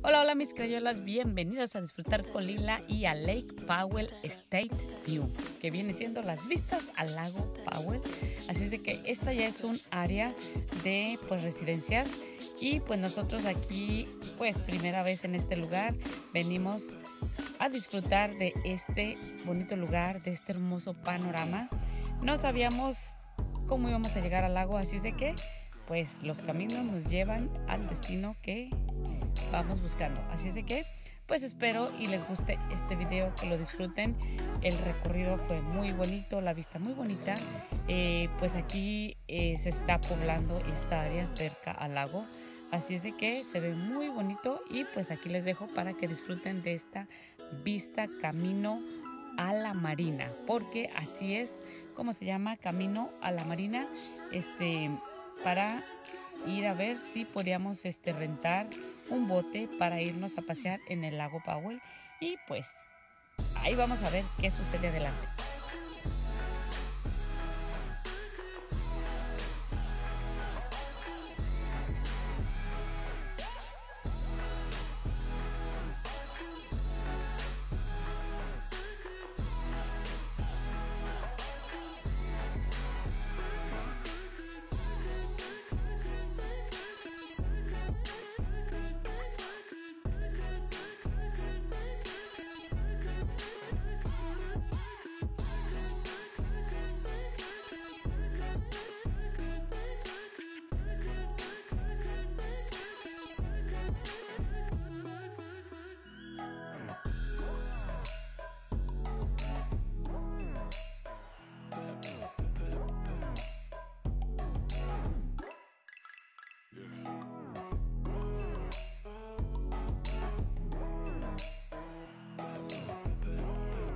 Hola, hola mis crayolas, bienvenidos a disfrutar con Lila y a Lake Powell State View, que viene siendo las vistas al lago Powell. Así es de que esta ya es un área de residencias y nosotros aquí primera vez en este lugar venimos a disfrutar de este bonito lugar, de este hermoso panorama. No sabíamos cómo íbamos a llegar al lago, así es de que los caminos nos llevan al destino que vamos buscando. Así es de que espero y les guste este video, que lo disfruten. El recorrido fue muy bonito, la vista muy bonita. Aquí se está poblando esta área cerca al lago, así es de que se ve muy bonito y aquí les dejo para que disfruten de esta vista camino a la marina, porque así es como se llama, camino a la marina, para ir a ver si podíamos rentar un bote para irnos a pasear en el lago Powell. Y ahí vamos a ver qué sucede adelante.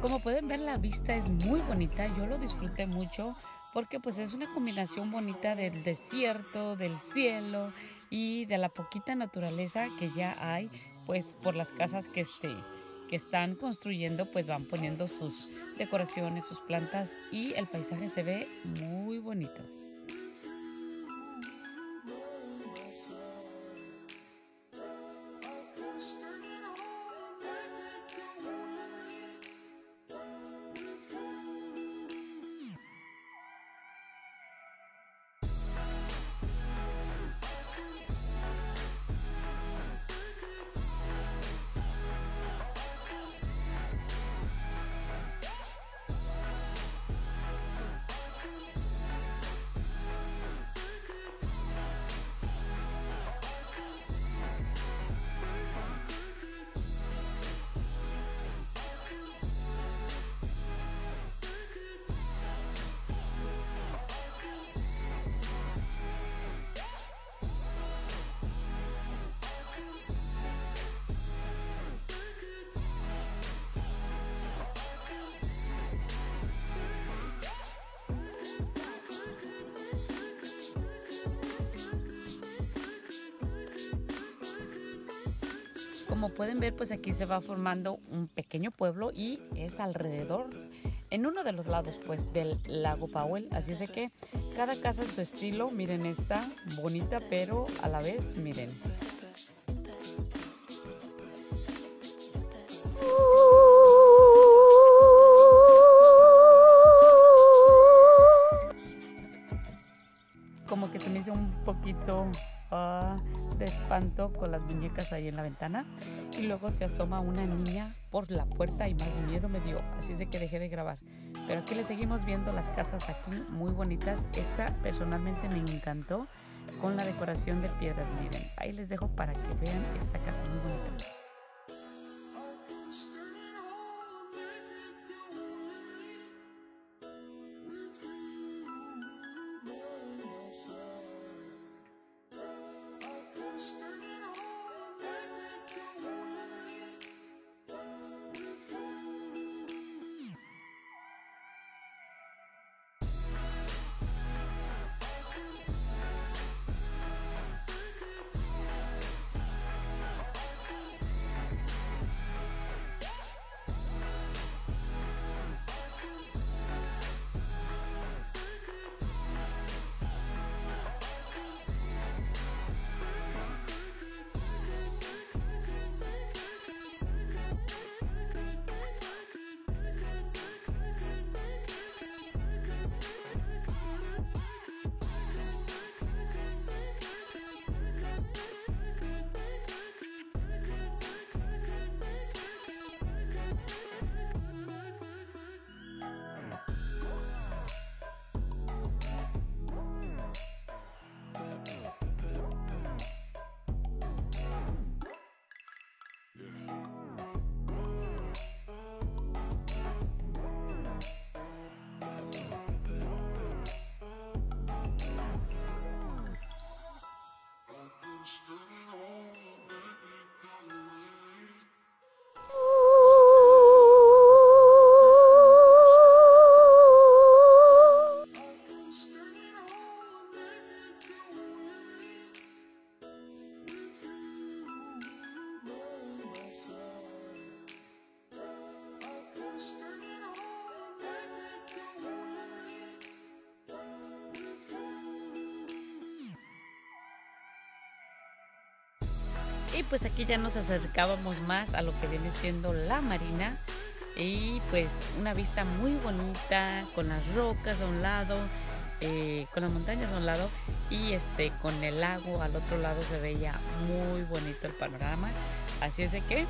Como pueden ver, la vista es muy bonita, yo lo disfruté mucho porque es una combinación bonita del desierto, del cielo y de la poquita naturaleza que ya hay, por las casas que están construyendo, van poniendo sus decoraciones, sus plantas, y el paisaje se ve muy bonito. Como pueden ver, aquí se va formando un pequeño pueblo y es alrededor, en uno de los lados, del lago Powell. Así es de que cada casa en su estilo. Miren esta, bonita, pero a la vez, miren. Como que se me hizo un poquito de espanto con las muñecas ahí en la ventana, y luego se asoma una niña por la puerta y más miedo me dio, así es de que dejé de grabar. Pero aquí le seguimos viendo las casas aquí muy bonitas. Esta personalmente me encantó con la decoración de piedras. Miren, ahí les dejo para que vean esta casa muy bonita. Y pues aquí ya nos acercábamos más a lo que viene siendo la marina. Y pues una vista muy bonita, con las rocas a un lado, con las montañas a un lado, y con el lago al otro lado se veía muy bonito el panorama. Así es de que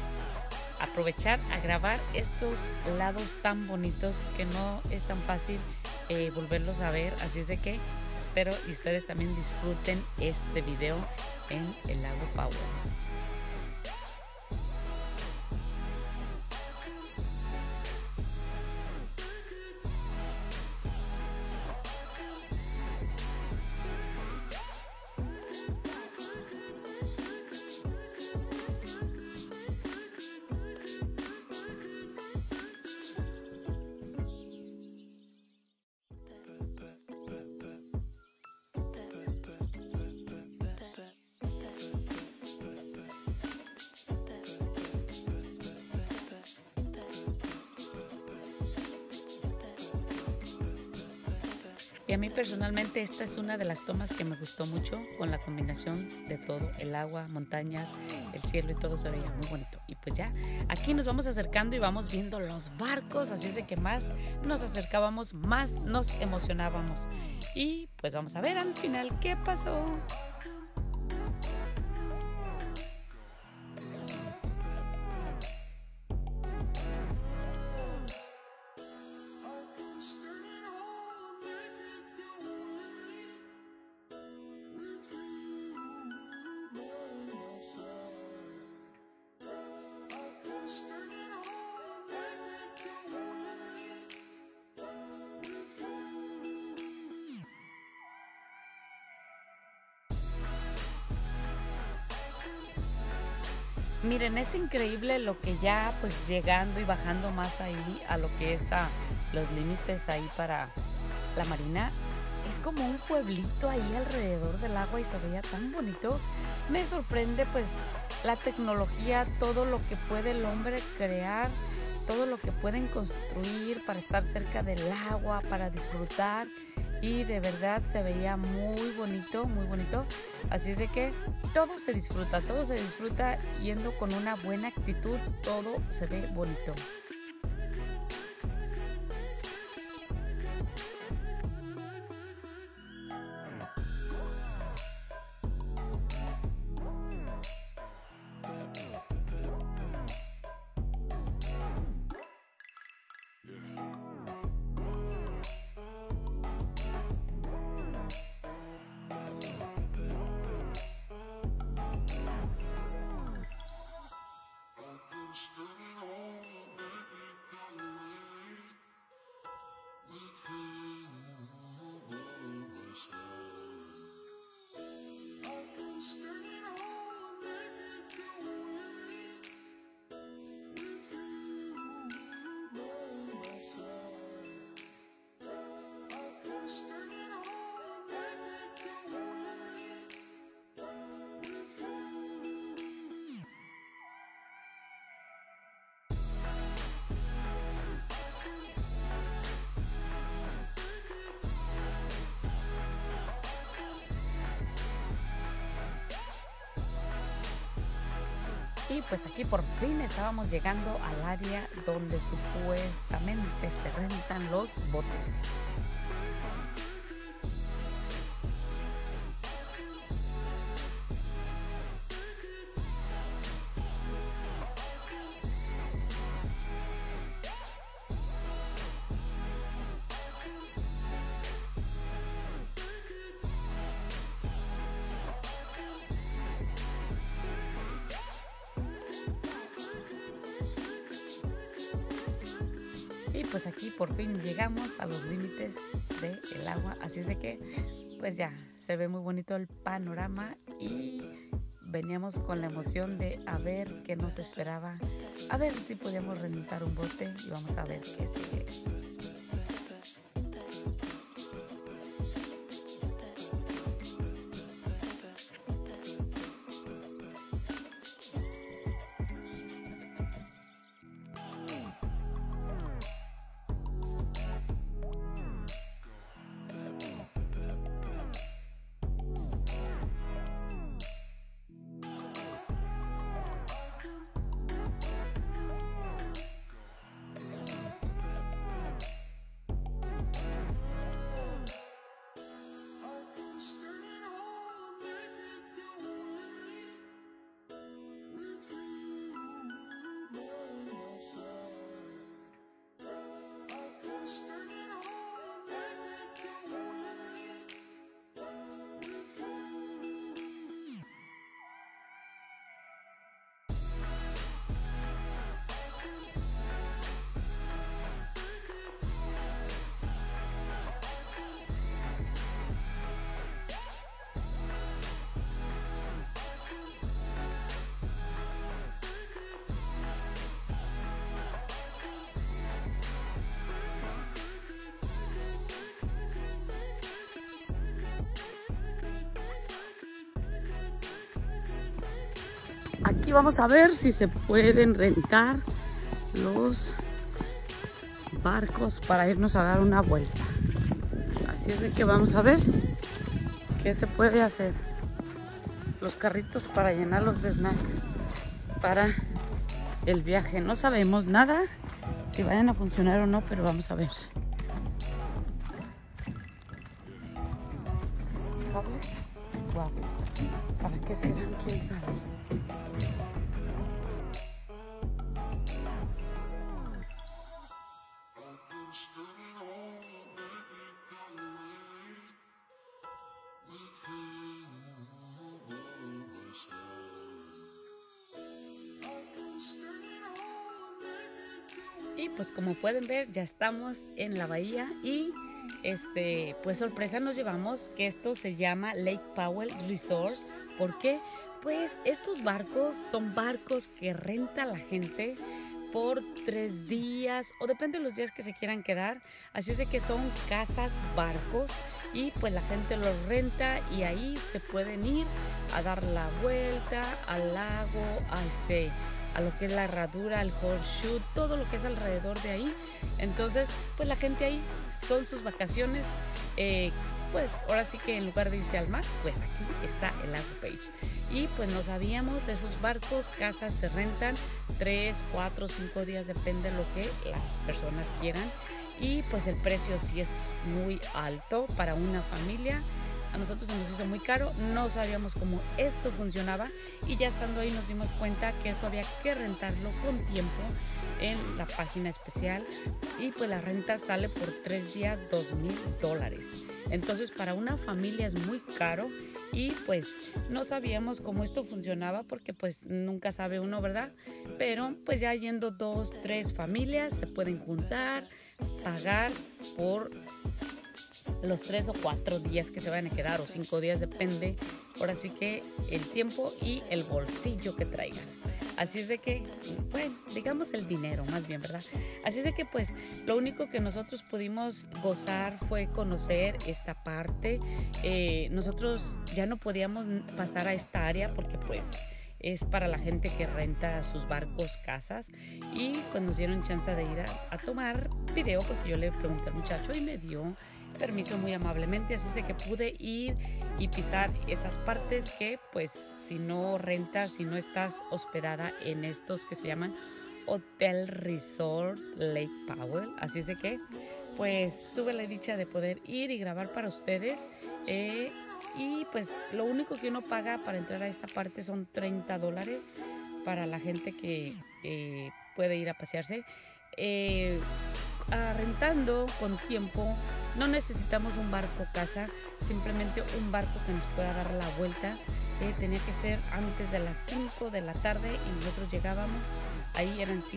aprovechar a grabar estos lados tan bonitos que no es tan fácil volverlos a ver. Así es de que espero y ustedes también disfruten este video en el lago Powell. Y a mí personalmente esta es una de las tomas que me gustó mucho, con la combinación de todo, el agua, montañas, el cielo y todo se veía muy bonito. Y pues ya, aquí nos vamos acercando y vamos viendo los barcos, así es de que más nos acercábamos, más nos emocionábamos. Y pues vamos a ver al final qué pasó. Miren, es increíble lo que ya pues llegando y bajando más ahí a lo que es a los límites ahí para la marina. Es como un pueblito ahí alrededor del agua y se veía tan bonito. Me sorprende pues la tecnología, todo lo que puede el hombre crear, todo lo que pueden construir para estar cerca del agua, para disfrutar. Y de verdad se veía muy bonito, muy bonito. Así es de que todo se disfruta yendo con una buena actitud, todo se ve bonito. Y pues aquí por fin estábamos llegando al área donde supuestamente se rentan los botes. Y pues aquí por fin llegamos a los límites del agua, así es de que pues ya se ve muy bonito el panorama y veníamos con la emoción de a ver qué nos esperaba, a ver si podíamos rentar un bote y vamos a ver qué sigue. aquí vamos a ver si se pueden rentar los barcos para irnos a dar una vuelta. Así es de que vamos a ver qué se puede hacer. Los carritos para llenarlos de snack para el viaje. No sabemos nada si vayan a funcionar o no, pero vamos a ver. Estos cables, wow. ¿Para qué serán? ¿Quién sabe? Y pues como pueden ver, ya estamos en la bahía y pues sorpresa nos llevamos que esto se llama Lake Powell Resort. ¿Por qué? Pues estos barcos son barcos que renta la gente por 3 días o depende de los días que se quieran quedar. Así es de que son casas barcos y pues la gente los renta y ahí se pueden ir a dar la vuelta al lago, a lo que es la herradura, el horseshoe, todo lo que es alrededor de ahí. Entonces, pues la gente ahí son sus vacaciones. Pues ahora sí que en lugar de irse al mar, pues aquí está el lago Page. Y pues no sabíamos, esos barcos, casas se rentan 3, 4, 5 días, depende de lo que las personas quieran. Y pues el precio sí es muy alto para una familia. A nosotros se nos hizo muy caro, no sabíamos cómo esto funcionaba y ya estando ahí nos dimos cuenta que eso había que rentarlo con tiempo en la página especial y pues la renta sale por 3 días $2,000. Entonces para una familia es muy caro y pues no sabíamos cómo esto funcionaba porque pues nunca sabe uno, ¿verdad? Pero pues ya yendo 2, 3 familias se pueden juntar, pagar por los 3 o 4 días que se van a quedar o 5 días, depende ahora sí que el tiempo y el bolsillo que traigan. Así es de que, bueno, digamos el dinero más bien, ¿verdad? Así es de que pues lo único que nosotros pudimos gozar fue conocer esta parte. Nosotros ya no podíamos pasar a esta área porque pues es para la gente que renta sus barcos, casas, y pues nos dieron chance de ir a tomar video porque yo le pregunté al muchacho y me dio permiso muy amablemente, así es que pude ir y pisar esas partes que pues si no rentas, si no estás hospedada en estos que se llaman Hotel Resort Lake Powell, así es que pues tuve la dicha de poder ir y grabar para ustedes. Y pues lo único que uno paga para entrar a esta parte son $30 para la gente que puede ir a pasearse. Rentando con tiempo no necesitamos un barco casa, simplemente un barco que nos pueda dar la vuelta. Tenía que ser antes de las 5 de la tarde y nosotros llegábamos, ahí eran 5:30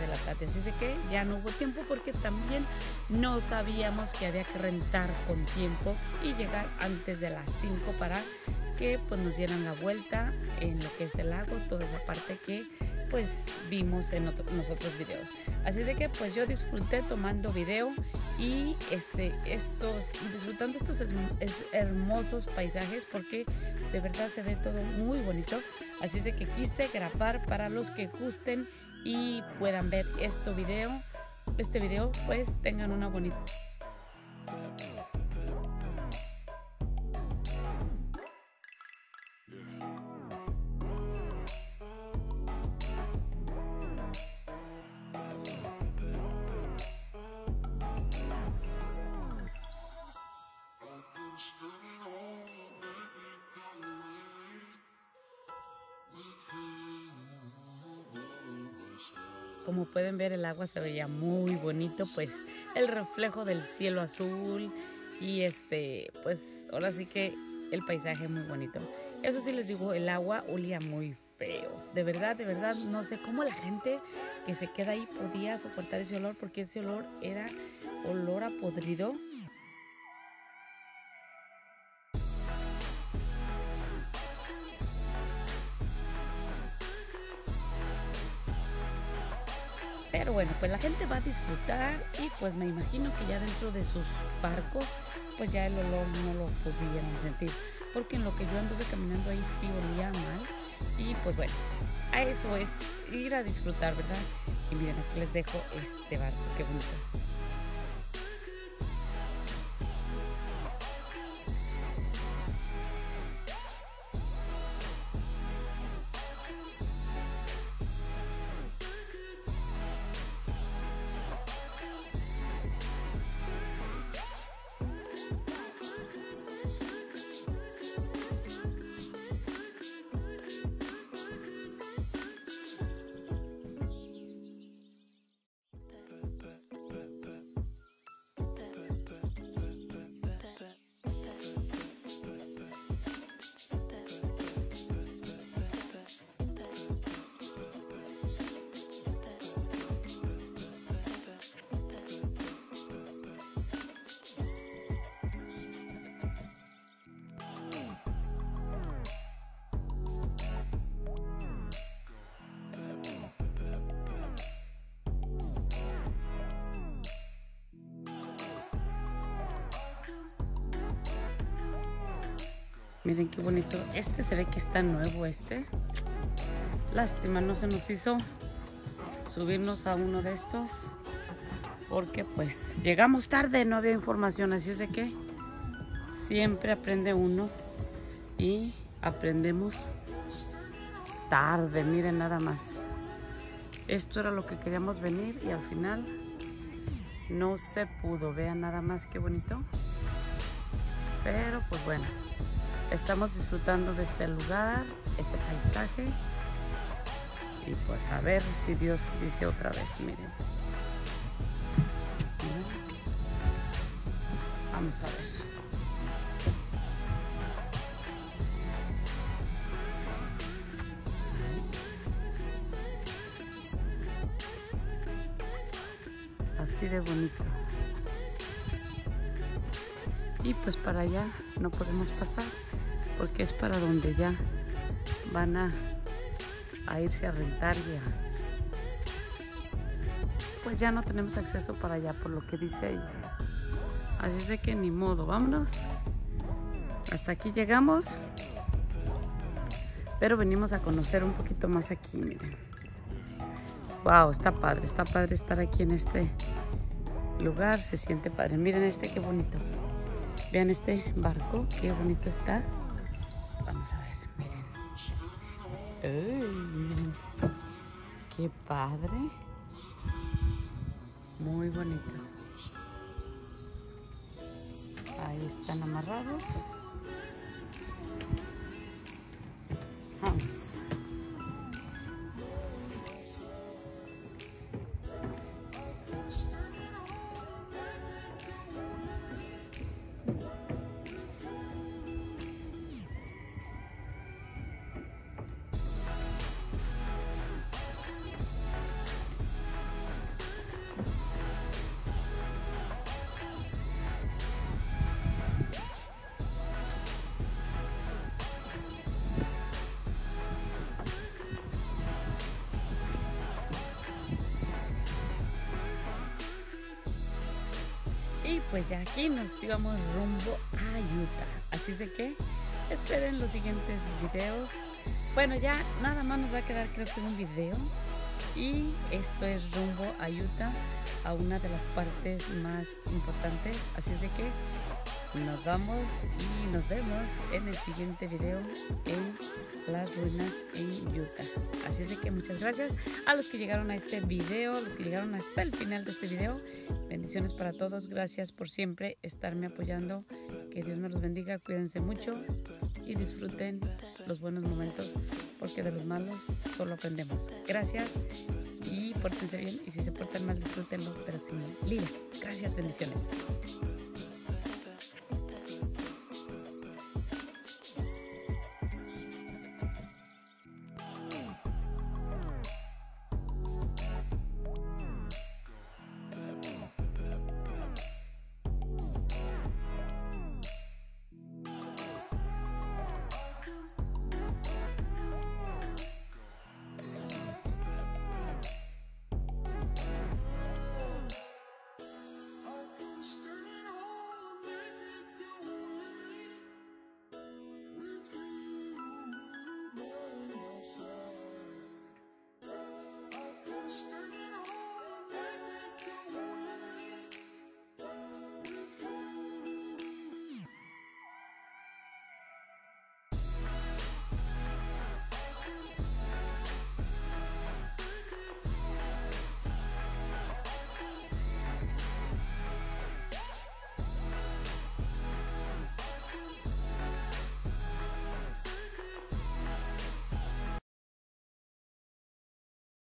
de la tarde, así que ya no hubo tiempo porque también no sabíamos que había que rentar con tiempo y llegar antes de las 5 para que pues nos dieran la vuelta en lo que es el lago, toda esa parte que pues vimos en los otros videos. Así de que pues yo disfruté tomando video y disfrutando estos hermosos paisajes porque de verdad se ve todo muy bonito. Así de que quise grabar para los que gusten y puedan ver este video, pues tengan una bonita. Como pueden ver, el agua se veía muy bonito, pues el reflejo del cielo azul y pues ahora sí que el paisaje es muy bonito. Eso sí les digo, el agua olía muy feo. De verdad, no sé cómo la gente que se queda ahí podía soportar ese olor porque ese olor era olor a podrido. Pero bueno, pues la gente va a disfrutar y pues me imagino que ya dentro de sus barcos pues ya el olor no lo pudieran sentir. Porque en lo que yo anduve caminando ahí sí olía mal Y pues bueno, a eso es ir a disfrutar, ¿verdad? Y miren, aquí les dejo este barco, qué bonito. Miren qué bonito. Este se ve que está nuevo este. Lástima, no se nos hizo subirnos a uno de estos, porque pues llegamos tarde, no había información. Así es de que siempre aprende uno y aprendemos tarde. Miren nada más. Esto era lo que queríamos venir y al final no se pudo. Vean nada más qué bonito. Pero pues bueno. Estamos disfrutando de este lugar, este paisaje. Y pues a ver si Dios dice otra vez, miren. Vamos a ver. Así de bonito. Y pues para allá no podemos pasar, porque es para donde ya van a irse a rentar ya. Pues ya no tenemos acceso para allá por lo que dice ahí. Así es de que ni modo, vámonos. Hasta aquí llegamos. Pero venimos a conocer un poquito más aquí, miren. Wow, está padre estar aquí en este lugar, se siente padre. Miren este, qué bonito. Vean este barco, qué bonito está. Vamos a ver, miren. ¡Ay, miren! ¡Qué padre! Muy bonito. Ahí están amarrados. Vamos. Pues de aquí nos íbamos rumbo a Utah. Así es de que esperen los siguientes videos. Bueno, ya nada más nos va a quedar creo que un video. Y esto es rumbo a Utah, a una de las partes más importantes. Así es de que nos vamos y nos vemos en el siguiente video en las ruinas en Utah. Así es de que muchas gracias a los que llegaron a este video, a los que llegaron hasta el final de este video. Bendiciones para todos, gracias por siempre estarme apoyando, que Dios nos los bendiga, cuídense mucho y disfruten los buenos momentos, porque de los malos solo aprendemos. Gracias y pórtense bien, y si se portan mal disfrútenlo, pero sin lila. Gracias, bendiciones.